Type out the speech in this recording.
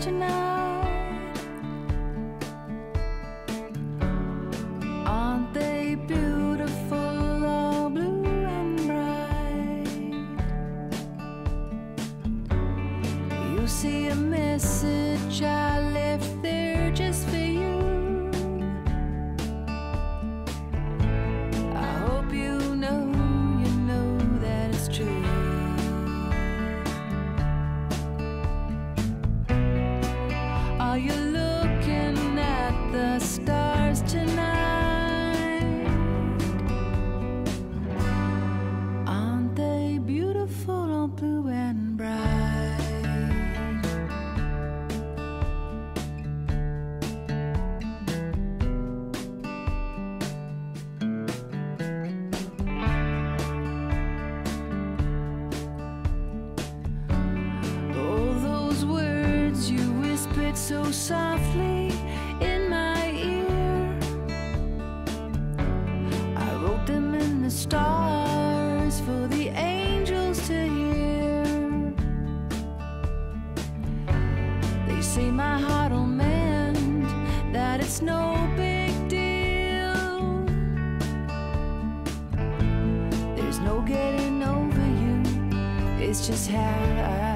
tonight? Aren't they beautiful, all blue and bright? You see a message I left there just for you. I hope you know that it's true. Are you looking at the stars tonight? Aren't they beautiful, all blue and bright? Oh, those words you whispered so softly in my ear, I wrote them in the stars for the angels to hear. They say my heart will mend, that it's no big deal. There's no getting over you, it's just how I